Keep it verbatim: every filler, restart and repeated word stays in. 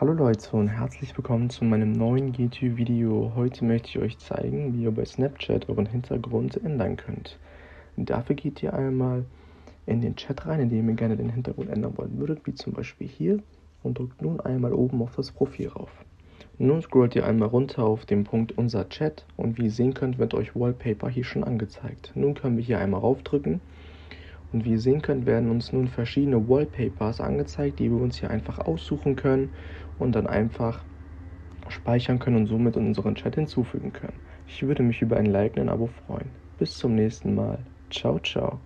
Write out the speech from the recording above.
Hallo Leute und herzlich willkommen zu meinem neuen YouTube-Video. Heute möchte ich euch zeigen, wie ihr bei Snapchat euren Hintergrund ändern könnt. Und dafür geht ihr einmal in den Chat rein, in dem ihr gerne den Hintergrund ändern wollen würdet, wie zum Beispiel hier, und drückt nun einmal oben auf das Profil rauf. Nun scrollt ihr einmal runter auf den Punkt Unser Chat und wie ihr sehen könnt, wird euch Wallpaper hier schon angezeigt. Nun können wir hier einmal raufdrücken und wie ihr sehen könnt, werden uns nun verschiedene Wallpapers angezeigt, die wir uns hier einfach aussuchen können und dann einfach speichern können und somit in unseren Chat hinzufügen können. Ich würde mich über ein Like und ein Abo freuen. Bis zum nächsten Mal. Ciao, ciao.